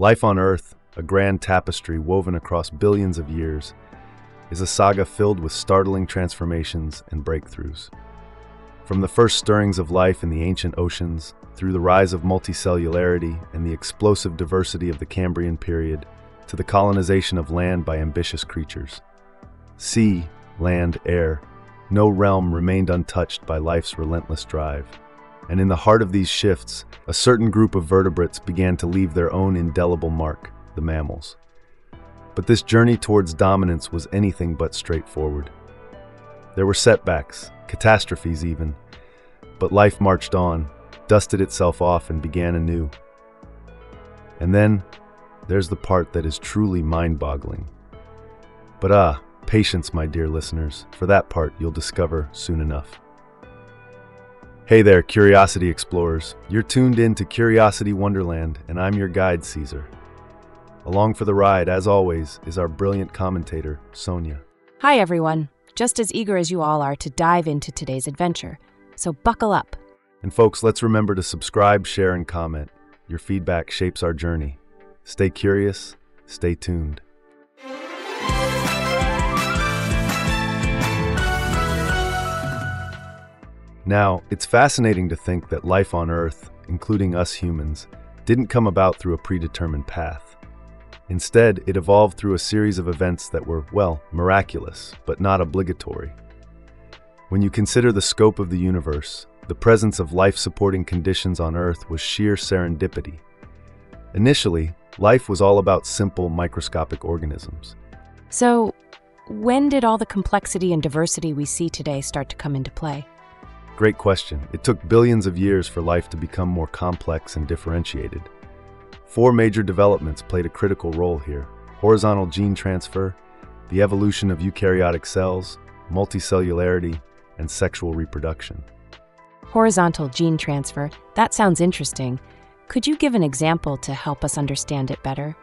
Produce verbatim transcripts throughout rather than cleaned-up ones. Life on Earth, a grand tapestry woven across billions of years, is a saga filled with startling transformations and breakthroughs. From the first stirrings of life in the ancient oceans, through the rise of multicellularity and the explosive diversity of the Cambrian period, to the colonization of land by ambitious creatures. Sea, land, air, no realm remained untouched by life's relentless drive. And in the heart of these shifts, a certain group of vertebrates began to leave their own indelible mark, the mammals. But this journey towards dominance was anything but straightforward. There were setbacks, catastrophes even, but life marched on, dusted itself off and began anew. And then, there's the part that is truly mind-boggling. But ah, patience, my dear listeners, for that part you'll discover soon enough. Hey there, Curiosity Explorers. You're tuned in to Curiosity Wonderland, and I'm your guide, Caesar. Along for the ride, as always, is our brilliant commentator, Sonia. Hi, everyone. Just as eager as you all are to dive into today's adventure, so buckle up. And folks, let's remember to subscribe, share, and comment. Your feedback shapes our journey. Stay curious, stay tuned. Now, it's fascinating to think that life on Earth, including us humans, didn't come about through a predetermined path. Instead, it evolved through a series of events that were, well, miraculous, but not obligatory. When you consider the scope of the universe, the presence of life-supporting conditions on Earth was sheer serendipity. Initially, life was all about simple microscopic organisms. So, when did all the complexity and diversity we see today start to come into play? Great question. It took billions of years for life to become more complex and differentiated. Four major developments played a critical role here: horizontal gene transfer, the evolution of eukaryotic cells, multicellularity, and sexual reproduction. Horizontal gene transfer, that sounds interesting. Could you give an example to help us understand it better?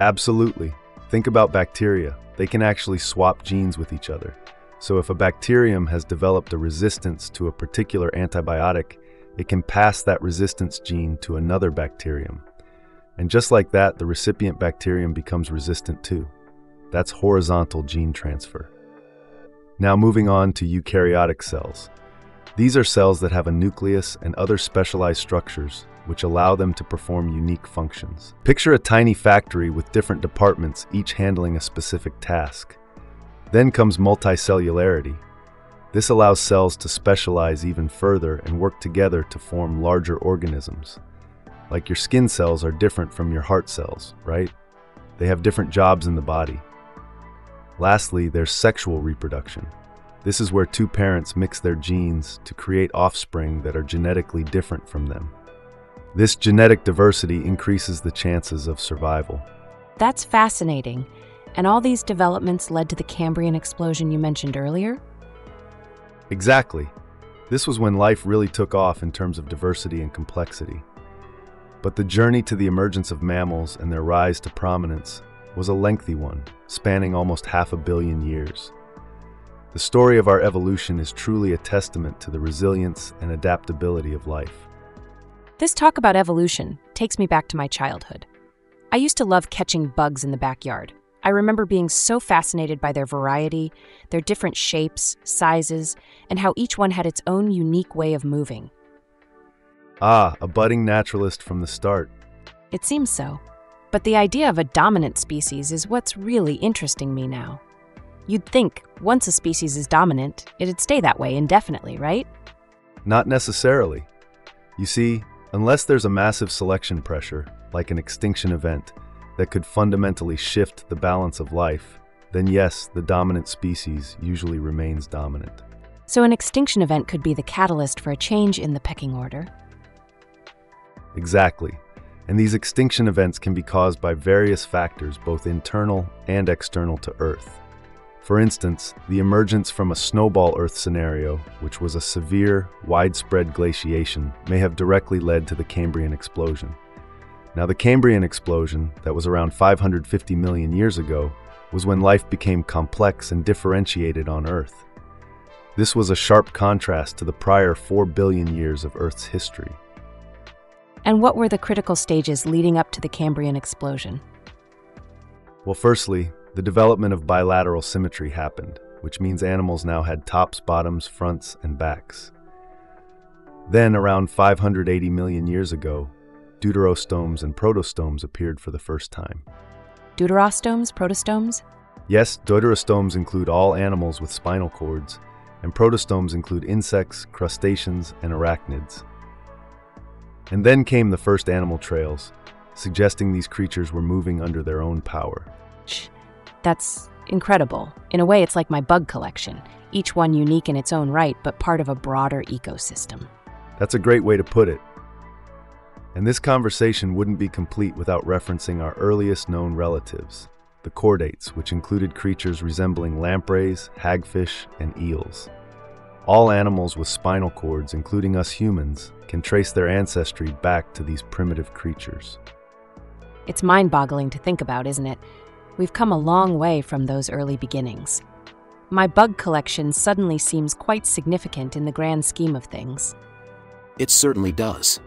Absolutely. Think about bacteria. They can actually swap genes with each other. So if a bacterium has developed a resistance to a particular antibiotic, it can pass that resistance gene to another bacterium. And just like that, the recipient bacterium becomes resistant too. That's horizontal gene transfer. Now moving on to eukaryotic cells. These are cells that have a nucleus and other specialized structures, which allow them to perform unique functions. Picture a tiny factory with different departments, each handling a specific task. Then comes multicellularity. This allows cells to specialize even further and work together to form larger organisms. Like your skin cells are different from your heart cells, right? They have different jobs in the body. Lastly, there's sexual reproduction. This is where two parents mix their genes to create offspring that are genetically different from them. This genetic diversity increases the chances of survival. That's fascinating. And all these developments led to the Cambrian explosion you mentioned earlier? Exactly. This was when life really took off in terms of diversity and complexity. But the journey to the emergence of mammals and their rise to prominence was a lengthy one, spanning almost half a billion years. The story of our evolution is truly a testament to the resilience and adaptability of life. This talk about evolution takes me back to my childhood. I used to love catching bugs in the backyard. I remember being so fascinated by their variety, their different shapes, sizes, and how each one had its own unique way of moving. Ah, a budding naturalist from the start. It seems so. But the idea of a dominant species is what's really interesting me now. You'd think once a species is dominant, it'd stay that way indefinitely, right? Not necessarily. You see, unless there's a massive selection pressure, like an extinction event, that could fundamentally shift the balance of life, then yes, the dominant species usually remains dominant. So an extinction event could be the catalyst for a change in the pecking order. Exactly. And these extinction events can be caused by various factors, both internal and external to Earth. For instance, the emergence from a snowball Earth scenario, which was a severe, widespread glaciation, may have directly led to the Cambrian explosion. Now, the Cambrian explosion, that was around five hundred fifty million years ago, was when life became complex and differentiated on Earth. This was a sharp contrast to the prior four billion years of Earth's history. And what were the critical stages leading up to the Cambrian explosion? Well, firstly, the development of bilateral symmetry happened, which means animals now had tops, bottoms, fronts, and backs. Then, around five hundred eighty million years ago, deuterostomes and protostomes appeared for the first time. Deuterostomes, protostomes? Yes, deuterostomes include all animals with spinal cords, and protostomes include insects, crustaceans, and arachnids. And then came the first animal trails, suggesting these creatures were moving under their own power. Shh, that's incredible. In a way, it's like my bug collection, each one unique in its own right, but part of a broader ecosystem. That's a great way to put it. And this conversation wouldn't be complete without referencing our earliest known relatives, the chordates, which included creatures resembling lampreys, hagfish, and eels. All animals with spinal cords, including us humans, can trace their ancestry back to these primitive creatures. It's mind-boggling to think about, isn't it? We've come a long way from those early beginnings. My bug collection suddenly seems quite significant in the grand scheme of things. It certainly does.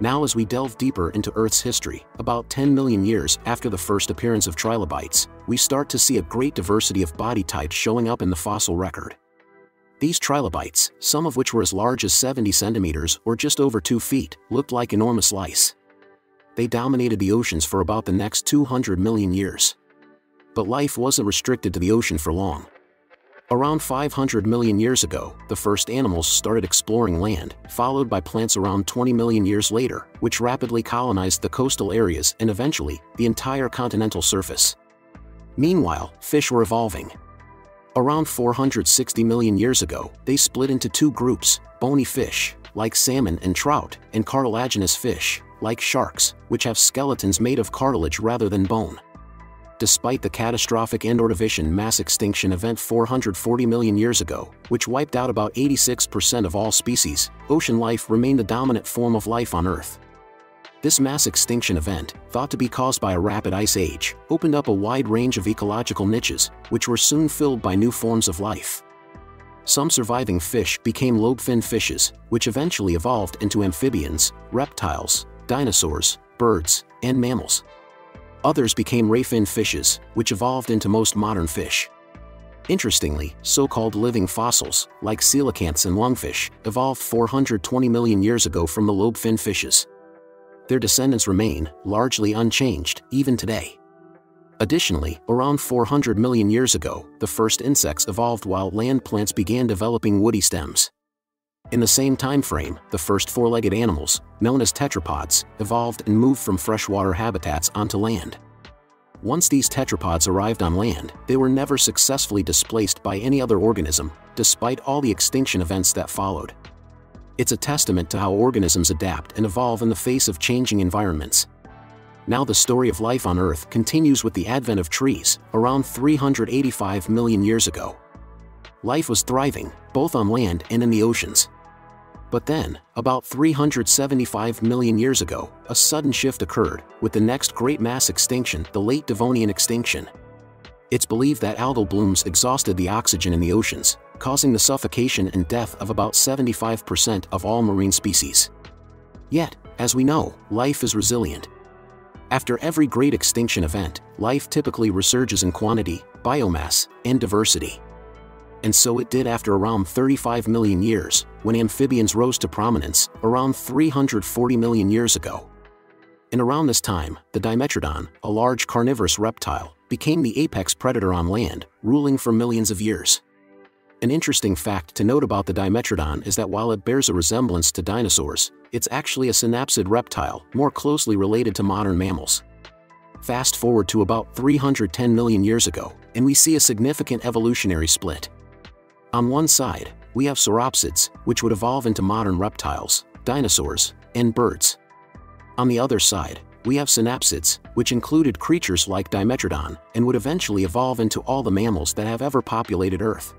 Now, as we delve deeper into Earth's history, about ten million years after the first appearance of trilobites, we start to see a great diversity of body types showing up in the fossil record. These trilobites, some of which were as large as seventy centimeters or just over two feet, looked like enormous lice. They dominated the oceans for about the next two hundred million years. But life wasn't restricted to the ocean for long. Around five hundred million years ago, the first animals started exploring land, followed by plants around twenty million years later, which rapidly colonized the coastal areas and eventually, the entire continental surface. Meanwhile, fish were evolving. Around four hundred sixty million years ago, they split into two groups, bony fish, like salmon and trout, and cartilaginous fish, like sharks, which have skeletons made of cartilage rather than bone. Despite the catastrophic end Ordovician mass extinction event four hundred forty million years ago, which wiped out about eighty-six percent of all species, ocean life remained the dominant form of life on Earth. This mass extinction event, thought to be caused by a rapid ice age, opened up a wide range of ecological niches, which were soon filled by new forms of life. Some surviving fish became lobefin fishes, which eventually evolved into amphibians, reptiles, dinosaurs, birds, and mammals. Others became rayfin fishes, which evolved into most modern fish. Interestingly, so-called living fossils, like coelacanths and lungfish, evolved four hundred twenty million years ago from the lobefin fishes. Their descendants remain largely unchanged, even today. Additionally, around four hundred million years ago, the first insects evolved while land plants began developing woody stems. In the same time frame, the first four-legged animals, known as tetrapods, evolved and moved from freshwater habitats onto land. Once these tetrapods arrived on land, they were never successfully displaced by any other organism, despite all the extinction events that followed. It's a testament to how organisms adapt and evolve in the face of changing environments. Now the story of life on Earth continues with the advent of trees, around three hundred eighty-five million years ago. Life was thriving, both on land and in the oceans. But then, about three hundred seventy-five million years ago, a sudden shift occurred, with the next great mass extinction, the late Devonian extinction. It's believed that algal blooms exhausted the oxygen in the oceans, causing the suffocation and death of about seventy-five percent of all marine species. Yet, as we know, life is resilient. After every great extinction event, life typically resurges in quantity, biomass, and diversity. And so it did after around thirty-five million years, when amphibians rose to prominence, around three hundred forty million years ago. And around this time, the Dimetrodon, a large carnivorous reptile, became the apex predator on land, ruling for millions of years. An interesting fact to note about the Dimetrodon is that while it bears a resemblance to dinosaurs, it's actually a synapsid reptile, more closely related to modern mammals. Fast forward to about three hundred ten million years ago, and we see a significant evolutionary split. On one side, we have sauropsids, which would evolve into modern reptiles, dinosaurs, and birds. On the other side, we have synapsids, which included creatures like Dimetrodon, and would eventually evolve into all the mammals that have ever populated Earth.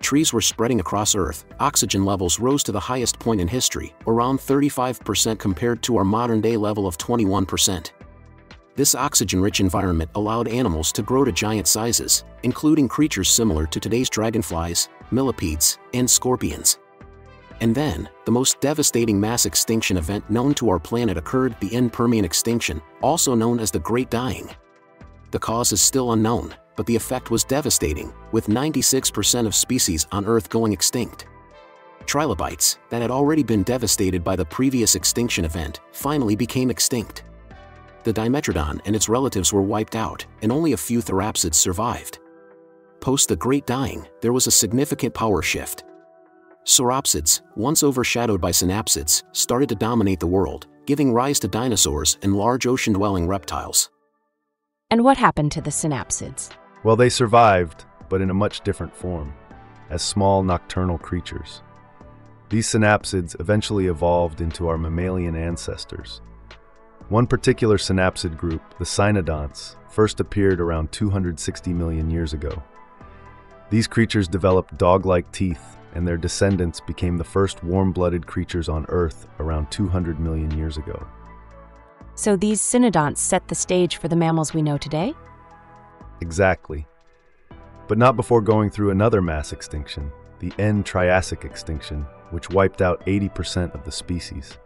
Trees were spreading across Earth, oxygen levels rose to the highest point in history, around thirty-five percent compared to our modern-day level of twenty-one percent. This oxygen-rich environment allowed animals to grow to giant sizes, including creatures similar to today's dragonflies, millipedes, and scorpions. And then, the most devastating mass extinction event known to our planet occurred, the end Permian extinction, also known as the Great Dying. The cause is still unknown, but the effect was devastating, with ninety-six percent of species on Earth going extinct. Trilobites, that had already been devastated by the previous extinction event, finally became extinct. The Dimetrodon and its relatives were wiped out, and only a few therapsids survived. Post the Great Dying, there was a significant power shift. Sauropsids, once overshadowed by synapsids, started to dominate the world, giving rise to dinosaurs and large ocean-dwelling reptiles. And what happened to the synapsids? Well, they survived, but in a much different form, as small nocturnal creatures. These synapsids eventually evolved into our mammalian ancestors. One particular synapsid group, the cynodonts, first appeared around two hundred sixty million years ago. These creatures developed dog-like teeth, and their descendants became the first warm-blooded creatures on Earth around two hundred million years ago. So these cynodonts set the stage for the mammals we know today? Exactly. But not before going through another mass extinction, the end Triassic extinction, which wiped out eighty percent of the species.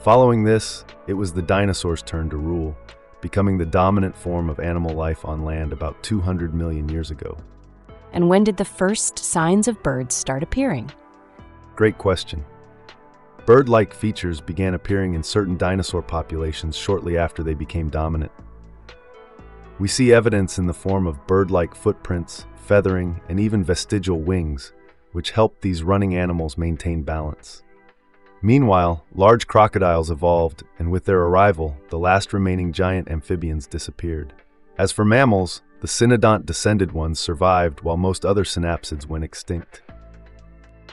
Following this, it was the dinosaurs' turn to rule, becoming the dominant form of animal life on land about two hundred million years ago. And when did the first signs of birds start appearing? Great question. Bird-like features began appearing in certain dinosaur populations shortly after they became dominant. We see evidence in the form of bird-like footprints, feathering, and even vestigial wings, which helped these running animals maintain balance. Meanwhile, large crocodiles evolved, and with their arrival, the last remaining giant amphibians disappeared. As for mammals, the cynodont-descended ones survived while most other synapsids went extinct.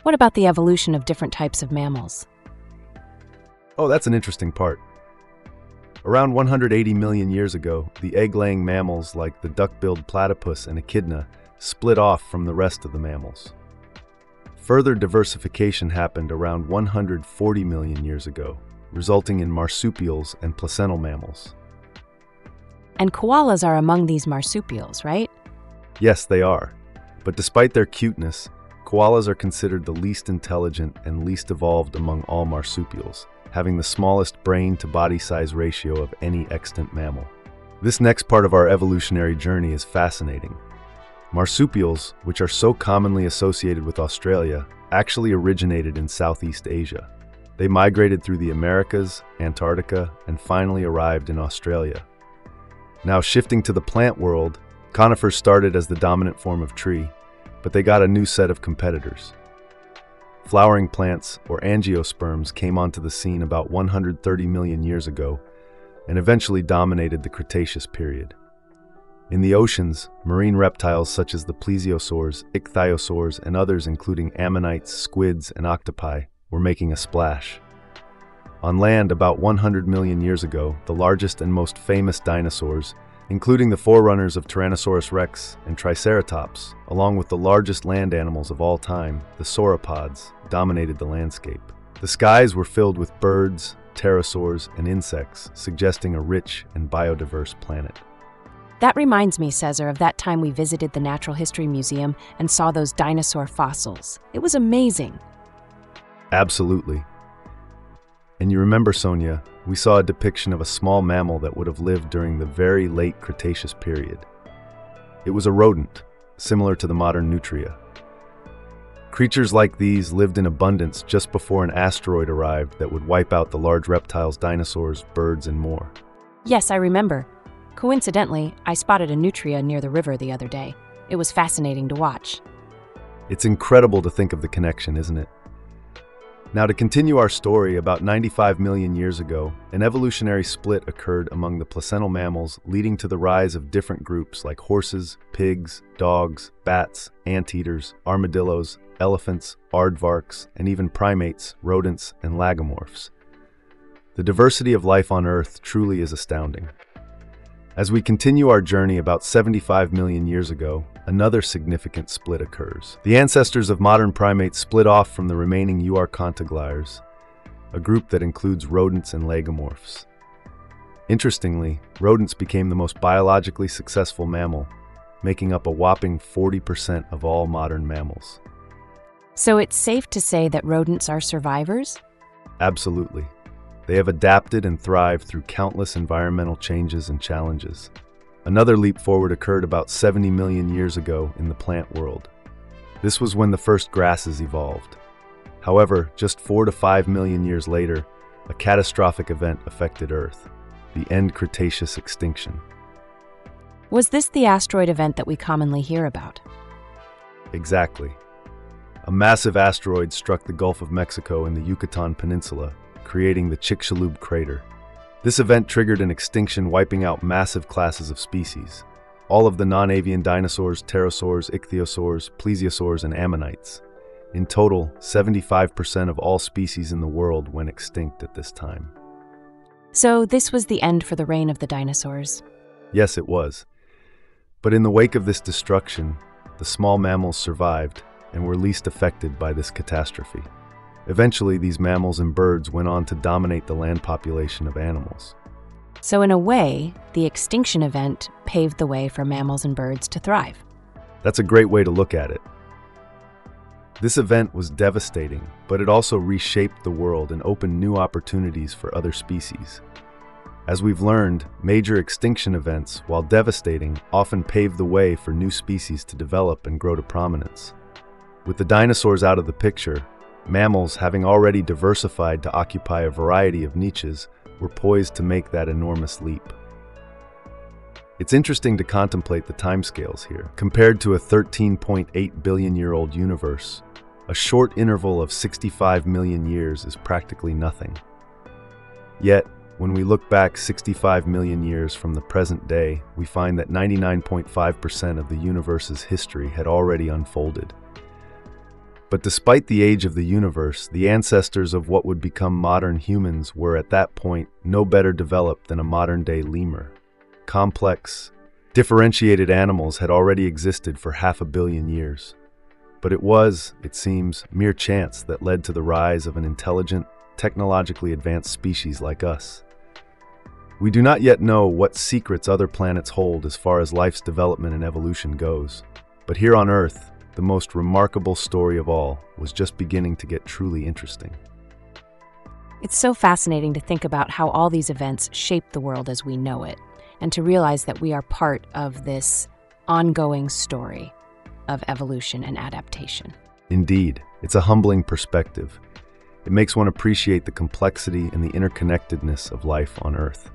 What about the evolution of different types of mammals? Oh, that's an interesting part. Around one hundred eighty million years ago, the egg-laying mammals like the duck-billed platypus and echidna split off from the rest of the mammals. Further diversification happened around one hundred forty million years ago, resulting in marsupials and placental mammals. And koalas are among these marsupials, right? Yes, they are. But despite their cuteness, koalas are considered the least intelligent and least evolved among all marsupials, having the smallest brain-to-body size ratio of any extant mammal. This next part of our evolutionary journey is fascinating. Marsupials, which are so commonly associated with Australia, actually originated in Southeast Asia. They migrated through the Americas, Antarctica, and finally arrived in Australia. Now shifting to the plant world, conifers started as the dominant form of tree, but they got a new set of competitors. Flowering plants, or angiosperms, came onto the scene about one hundred thirty million years ago and eventually dominated the Cretaceous period. In the oceans, marine reptiles such as the plesiosaurs, ichthyosaurs, and others including ammonites, squids, and octopi were making a splash. On land about one hundred million years ago, the largest and most famous dinosaurs, including the forerunners of Tyrannosaurus rex and Triceratops, along with the largest land animals of all time, the sauropods, dominated the landscape. The skies were filled with birds, pterosaurs, and insects, suggesting a rich and biodiverse planet. That reminds me, Caesar, of that time we visited the Natural History Museum and saw those dinosaur fossils. It was amazing. Absolutely. And you remember, Sonia, we saw a depiction of a small mammal that would have lived during the very late Cretaceous period. It was a rodent, similar to the modern nutria. Creatures like these lived in abundance just before an asteroid arrived that would wipe out the large reptiles, dinosaurs, birds, and more. Yes, I remember. Coincidentally, I spotted a nutria near the river the other day. It was fascinating to watch. It's incredible to think of the connection, isn't it? Now, to continue our story, about ninety-five million years ago, an evolutionary split occurred among the placental mammals, leading to the rise of different groups like horses, pigs, dogs, bats, anteaters, armadillos, elephants, aardvarks, and even primates, rodents, and lagomorphs. The diversity of life on Earth truly is astounding. As we continue our journey about seventy-five million years ago, another significant split occurs. The ancestors of modern primates split off from the remaining euarchontoglires, a group that includes rodents and lagomorphs. Interestingly, rodents became the most biologically successful mammal, making up a whopping forty percent of all modern mammals. So it's safe to say that rodents are survivors? Absolutely. They have adapted and thrived through countless environmental changes and challenges. Another leap forward occurred about seventy million years ago in the plant world. This was when the first grasses evolved. However, just four to five million years later, a catastrophic event affected Earth, the end Cretaceous extinction. Was this the asteroid event that we commonly hear about? Exactly. A massive asteroid struck the Gulf of Mexico in the Yucatan Peninsula, creating the Chicxulub crater. This event triggered an extinction, wiping out massive classes of species, all of the non-avian dinosaurs, pterosaurs, ichthyosaurs, plesiosaurs, and ammonites. In total, seventy-five percent of all species in the world went extinct at this time. So this was the end for the reign of the dinosaurs? Yes, it was. But in the wake of this destruction, the small mammals survived and were least affected by this catastrophe. Eventually, these mammals and birds went on to dominate the land population of animals. So in a way, the extinction event paved the way for mammals and birds to thrive. That's a great way to look at it. This event was devastating, but it also reshaped the world and opened new opportunities for other species. As we've learned, major extinction events, while devastating, often pave the way for new species to develop and grow to prominence. With the dinosaurs out of the picture, mammals, having already diversified to occupy a variety of niches, were poised to make that enormous leap. It's interesting to contemplate the timescales here. Compared to a thirteen point eight billion year old universe, a short interval of sixty-five million years is practically nothing. Yet, when we look back sixty-five million years from the present day, we find that ninety-nine point five percent of the universe's history had already unfolded. But despite the age of the universe, the ancestors of what would become modern humans were at that point no better developed than a modern-day lemur. Complex, differentiated animals had already existed for half a billion years. But it was, it seems, mere chance that led to the rise of an intelligent, technologically advanced species like us. We do not yet know what secrets other planets hold as far as life's development and evolution goes. But here on Earth, the most remarkable story of all was just beginning to get truly interesting. It's so fascinating to think about how all these events shaped the world as we know it, and to realize that we are part of this ongoing story of evolution and adaptation. Indeed, it's a humbling perspective. It makes one appreciate the complexity and the interconnectedness of life on Earth.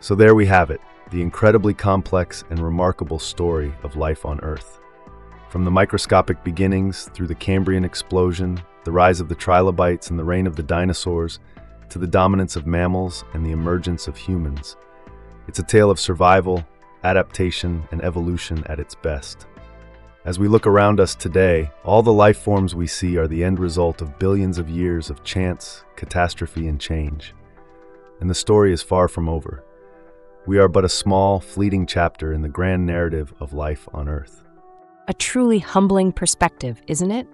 So there we have it, the incredibly complex and remarkable story of life on Earth. From the microscopic beginnings, through the Cambrian explosion, the rise of the trilobites and the reign of the dinosaurs, to the dominance of mammals and the emergence of humans. It's a tale of survival, adaptation, and evolution at its best. As we look around us today, all the life forms we see are the end result of billions of years of chance, catastrophe, and change. And the story is far from over. We are but a small, fleeting chapter in the grand narrative of life on Earth. A truly humbling perspective, isn't it?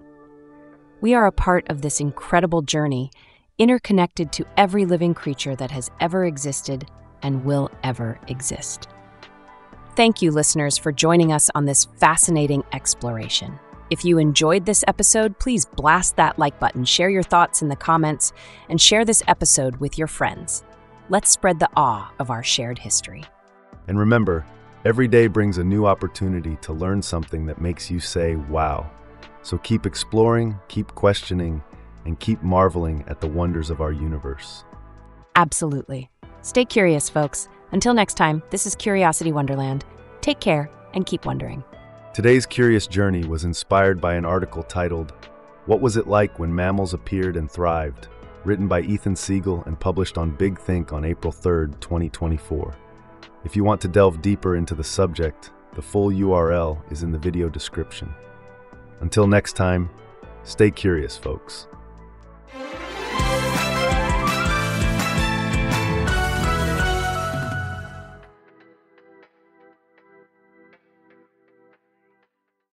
We are a part of this incredible journey, interconnected to every living creature that has ever existed and will ever exist. Thank you, listeners, for joining us on this fascinating exploration. If you enjoyed this episode, please blast that like button, share your thoughts in the comments, and share this episode with your friends. Let's spread the awe of our shared history. And remember, every day brings a new opportunity to learn something that makes you say, wow. So keep exploring, keep questioning, and keep marveling at the wonders of our universe. Absolutely. Stay curious, folks. Until next time, this is Curiosity Wonderland. Take care and keep wondering. Today's curious journey was inspired by an article titled, "What Was It Like When Mammals Appeared and Thrived?" written by Ethan Siegel and published on Big Think on April third, twenty twenty-four. If you want to delve deeper into the subject, the full U R L is in the video description. Until next time, stay curious, folks.